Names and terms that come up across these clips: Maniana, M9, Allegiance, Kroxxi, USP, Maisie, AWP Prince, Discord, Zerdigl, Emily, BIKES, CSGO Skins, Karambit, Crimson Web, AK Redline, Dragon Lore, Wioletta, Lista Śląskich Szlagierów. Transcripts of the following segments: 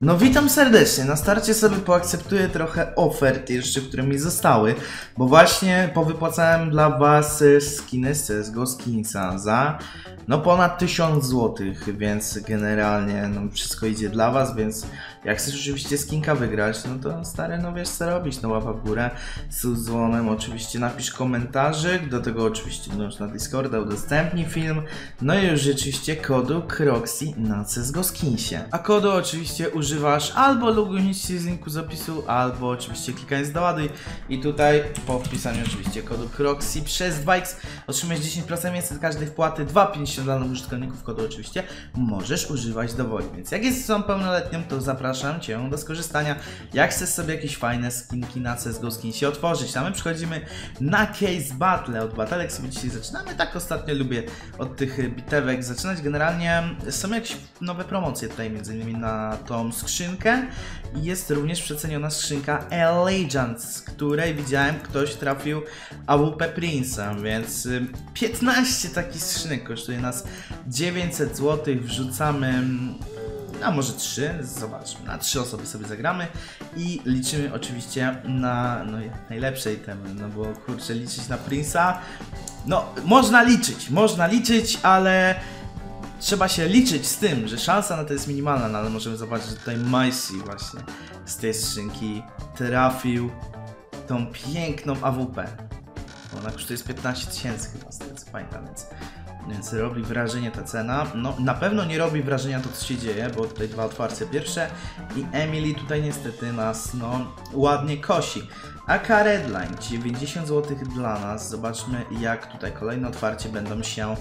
No witam serdecznie, na starcie sobie poakceptuję trochę ofert jeszcze, które mi zostały, bo właśnie powypłacałem dla was skiny z CSGO Skinsa za no ponad 1000 zł, więc generalnie no wszystko idzie dla was, więc jak chcesz oczywiście skinka wygrać, no to stary, no wiesz co robić, no łapa w górę z dzwonem, oczywiście napisz komentarzyk, do tego oczywiście dołącz na Discorda, udostępnij film, no i już rzeczywiście kodu Kroxxi na CSGO Skinsie, a kodu oczywiście używasz albo logując się z linku z opisu, albo oczywiście klikając doładuj i tutaj po wpisaniu oczywiście kodu Kroxxi przez BIKES otrzymasz 10% więcej z każdej wpłaty, 2,50 dla nowych użytkowników, kodu oczywiście możesz używać dowolnie, więc jak jesteś osobą pełnoletnią, to zapraszam Cię do skorzystania, jak chcesz sobie jakieś fajne skinki na CSGO Skinsie otworzyć. Tam my przechodzimy na case battle, od batelek sobie dzisiaj zaczynamy, tak ostatnio lubię od tych bitewek zaczynać, generalnie są jakieś nowe promocje tutaj, między innymi na tą skrzynkę i jest również przeceniona skrzynka Allegiance, z której widziałem, ktoś trafił AWP Prince'a, więc 15 takich skrzynek kosztuje nas 900 zł, wrzucamy, a może 3, zobaczmy, na 3 osoby sobie zagramy i liczymy oczywiście na no, najlepsze itemy, no bo kurczę, liczyć na Prince'a, no można liczyć, ale trzeba się liczyć z tym, że szansa na to jest minimalna, no ale możemy zobaczyć, że tutaj Maisie właśnie z tej skrzynki trafił tą piękną AWP. Ona kosztuje 15 tysięcy chyba, z tego co pamiętam, więc robi wrażenie ta cena. No na pewno nie robi wrażenia to, co się dzieje, bo tutaj dwa otwarcie pierwsze i Emily tutaj niestety nas no ładnie kosi. AK Redline, 90 zł dla nas, zobaczmy jak tutaj kolejne otwarcie będą się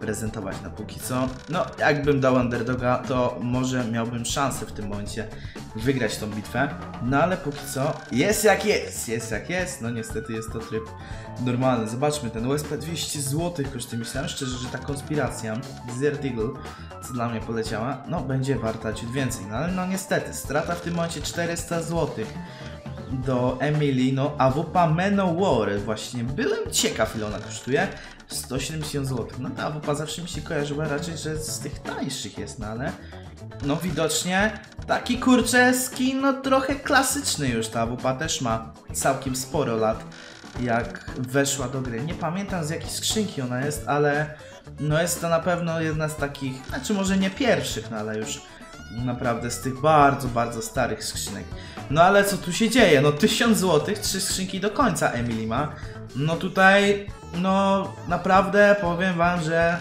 prezentować. No póki co, no jakbym dał underdoga, to może miałbym szansę w tym momencie wygrać tą bitwę, no ale póki co jest jak jest, no niestety jest to tryb normalny. Zobaczmy, ten USP 200 zł kosztuje, myślałem szczerze, że ta konspiracja Zerdigl, co dla mnie poleciała, no będzie warta ciut więcej, no ale no niestety, strata w tym momencie 400 zł. Do Emily, no AWP War, właśnie byłem ciekaw ile ona kosztuje, 170 zł, no ta AWP zawsze mi się kojarzyła raczej, że z tych tańszych jest, no ale no widocznie taki kurczę skin, no trochę klasyczny już, ta AWP też ma całkiem sporo lat jak weszła do gry, nie pamiętam z jakiej skrzynki ona jest, ale no jest to na pewno jedna z takich, znaczy może nie pierwszych, no ale już naprawdę z tych bardzo, bardzo starych skrzynek. No ale co tu się dzieje? No 1000 zł, 3 skrzynki do końca Emily ma. No tutaj, no naprawdę powiem wam, że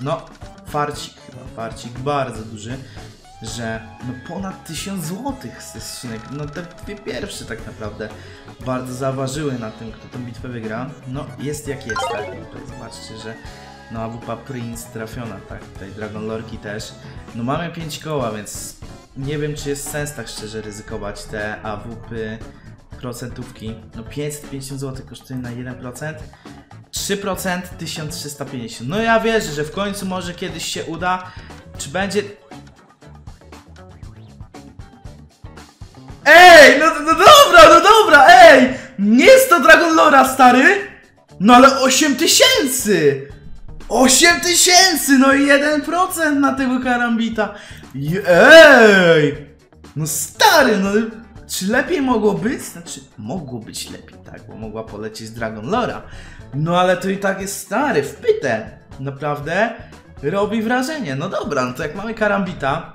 no farcik chyba, farcik bardzo duży, że no ponad 1000 zł z tych skrzynek. No te dwie pierwsze tak naprawdę bardzo zauważyły na tym, kto tę bitwę wygra. No jest jak jest, tak? Tutaj zobaczcie, że no AWP Prince trafiona, tak, tutaj Dragon Lorki też. No mamy 5 koła, więc nie wiem czy jest sens tak szczerze ryzykować te AWP procentówki. No 550 zł kosztuje na 1%, 3% 1350. No ja wierzę, że w końcu może kiedyś się uda. Czy będzie... Ej, no dobra, ej! Nie jest to Dragon Lore, stary! No ale 8000! 8000, no i 1% na tego Karambita. Ej! No stary, no czy lepiej mogło być? Znaczy, mogło być lepiej, tak, bo mogła polecieć Dragon Lora. No ale to i tak jest stary, wpyte. Naprawdę robi wrażenie. No dobra, no to jak mamy Karambita,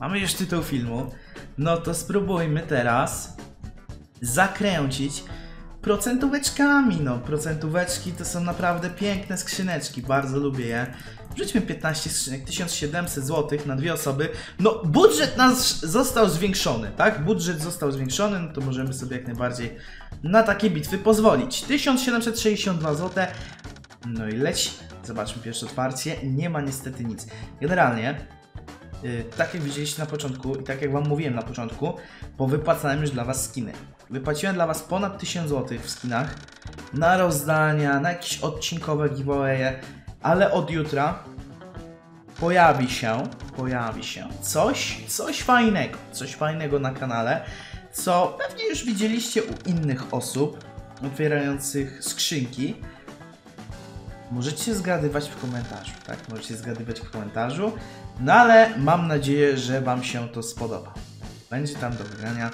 mamy już tytuł filmu, no to spróbujmy teraz zakręcić procentóweczkami, no procentóweczki to są naprawdę piękne skrzyneczki, bardzo lubię je. Wrzućmy 15 skrzynek, 1700 zł na dwie osoby. No budżet nas został zwiększony, tak? Budżet został zwiększony, no to możemy sobie jak najbardziej na takie bitwy pozwolić. 1762 zł, no i leci. Zobaczmy pierwsze otwarcie, nie ma niestety nic. Generalnie, tak jak widzieliście na początku i tak jak wam mówiłem na początku, bo wypłacałem już dla was skiny. Wypłaciłem dla was ponad 1000 zł w skinach, na rozdania, na jakieś odcinkowe giveawaye, ale od jutra pojawi się coś fajnego na kanale, co pewnie już widzieliście u innych osób otwierających skrzynki. Możecie zgadywać w komentarzu, tak? Możecie zgadywać w komentarzu, no ale mam nadzieję, że wam się to spodoba. Będzie tam do wygrania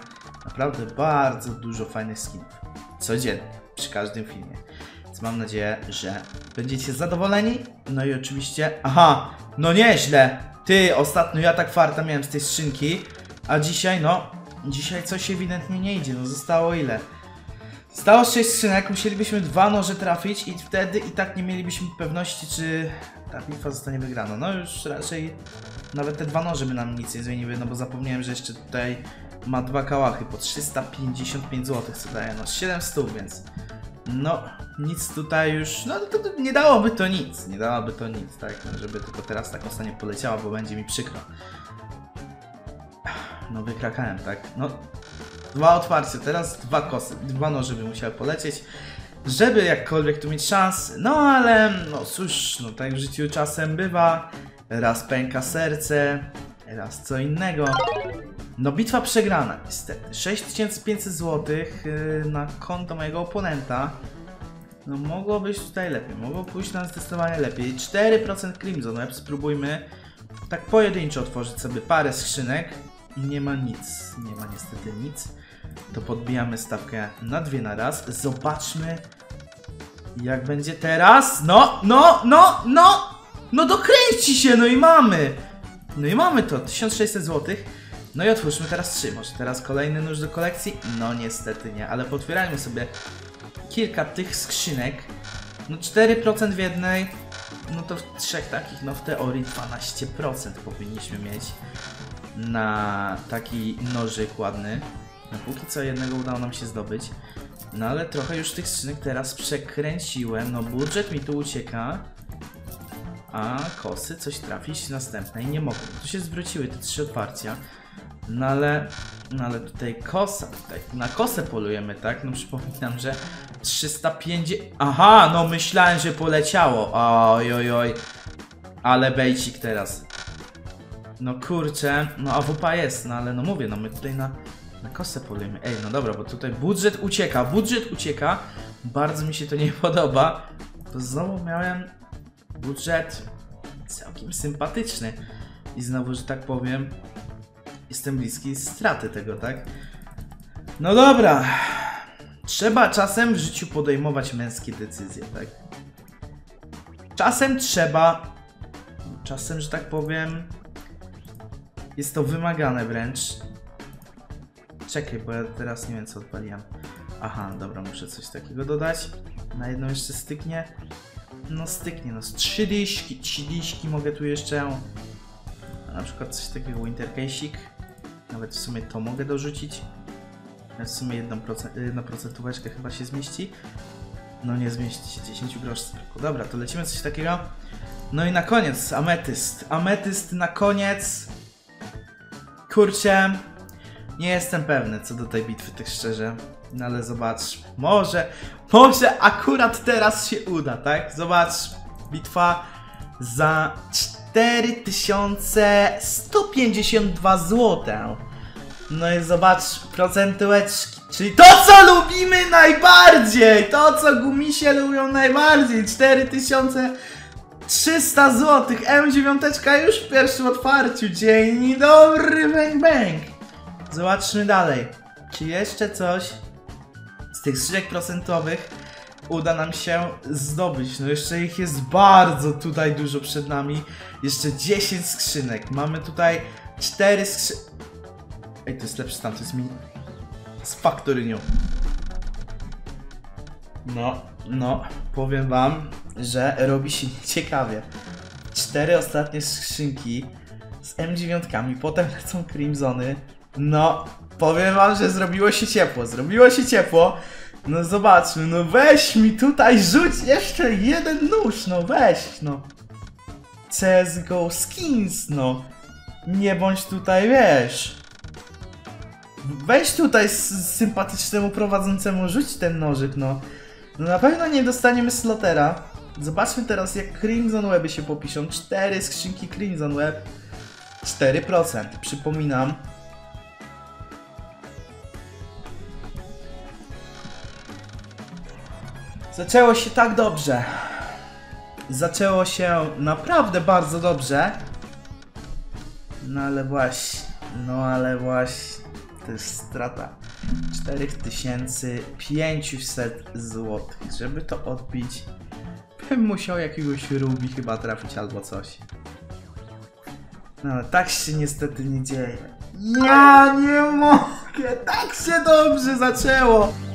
naprawdę bardzo dużo fajnych skinów. Codziennie, przy każdym filmie. Więc mam nadzieję, że będziecie zadowoleni. No i oczywiście... Aha! No nieźle! Ty, ostatnio ja tak farta miałem z tej skrzynki. A dzisiaj, no... Dzisiaj coś ewidentnie nie idzie. No zostało ile? Zostało 6 skrzynek. Musielibyśmy 2 noże trafić i wtedy i tak nie mielibyśmy pewności, czy ta bitwa zostanie wygrana. No już raczej... Nawet te 2 noże by nam nic nie zmieniły, no bo zapomniałem, że jeszcze tutaj ma 2 kałachy po 355 zł, co daje no 700, więc no nic tutaj już, no to nie dałoby to nic, tak, no, żeby tylko teraz tak ostatnio poleciała, bo będzie mi przykro. No wykrakałem, tak, no 2 otwarcia, teraz 2 kosy, 2 noże by musiały polecieć, żeby jakkolwiek tu mieć szans, no ale no cóż, no tak w życiu czasem bywa. Raz pęka serce, raz co innego. No bitwa przegrana niestety. 6500 zł na konto mojego oponenta. No mogło być tutaj lepiej, mogło pójść nam zdecydowanie lepiej. 4% Crimson Web, spróbujmy tak pojedynczo otworzyć sobie parę skrzynek. Nie ma nic, nie ma niestety nic. To podbijamy stawkę na 2 na raz. Zobaczmy jak będzie teraz. No dokręci się, no i mamy! No i mamy to, 1600 zł. No i otwórzmy teraz 3, może teraz kolejny nóż do kolekcji? No niestety nie, ale potwierajmy sobie kilka tych skrzynek. No 4% w jednej, no to w 3 takich, no w teorii 12% powinniśmy mieć na taki nożyk ładny. No póki co jednego udało nam się zdobyć. No ale trochę już tych skrzynek teraz przekręciłem, no budżet mi tu ucieka. A kosy coś trafić następnej nie mogą. Tu się zwróciły te 3 otwarcia. No ale tutaj kosa. Tutaj na kosę polujemy, tak? No przypominam, że 350... Aha, no myślałem, że poleciało. Ojojoj. Ale bejcik teraz. No kurczę. No AWP jest, no ale no mówię, no my tutaj na kosę polujemy. Ej, no dobra, bo tutaj budżet ucieka. Budżet ucieka. Bardzo mi się to nie podoba. To znowu miałem... Budżet całkiem sympatyczny i znowu, że tak powiem, jestem bliski straty tego, tak? No dobra, trzeba czasem w życiu podejmować męskie decyzje, tak? Czasem trzeba, że tak powiem, jest to wymagane wręcz. Czekaj, bo ja teraz nie wiem co odpaliłem. Aha, dobra, muszę coś takiego dodać, na jedną jeszcze styknie. No styknie, no z 3 dyszki mogę tu jeszcze na przykład coś takiego, intercase'ik. Nawet w sumie to mogę dorzucić. W sumie 1 procentóweczkę chyba się zmieści. No nie zmieści się, 10 groszy. Dobra, to lecimy coś takiego. No i na koniec ametyst. Ametyst na koniec. Kurczę. Nie jestem pewny co do tej bitwy, tak szczerze. No ale zobacz, może akurat teraz się uda, tak? Zobacz, bitwa za 4152 zł. No i zobacz, procentułeczki, czyli to co lubimy najbardziej, to co gumisie lubią najbardziej, 4300 zł, M9 już w pierwszym otwarciu, dzień dobry, bang bang. Zobaczmy dalej, czy jeszcze coś z tych skrzynek procentowych uda nam się zdobyć. No jeszcze ich jest bardzo tutaj dużo przed nami. Jeszcze 10 skrzynek. Mamy tutaj 4 skrzynki. Ej, to jest lepsze tam, to jest mi... Z Factory New. No, powiem wam, że robi się ciekawie. 4 ostatnie skrzynki z M9, potem lecą Crimsony. No, powiem wam, że zrobiło się ciepło, No zobaczmy, no weź mi tutaj, rzuć jeszcze jeden nóż, no weź, no. CSGO Skins, no. Nie bądź tutaj, wiesz. Weź tutaj sympatycznemu prowadzącemu, rzuć ten nożyk, no. No na pewno nie dostaniemy slotera. Zobaczmy teraz jak Crimson Weby się popiszą. 4 skrzynki Crimson Web. 4%, przypominam. Zaczęło się tak dobrze. Zaczęło się naprawdę bardzo dobrze. No ale właśnie. to jest strata 4500 zł. Żeby to odbić, bym musiał jakiegoś rubi chyba trafić albo coś. No ale tak się niestety nie dzieje. Ja nie mogę, tak się dobrze zaczęło.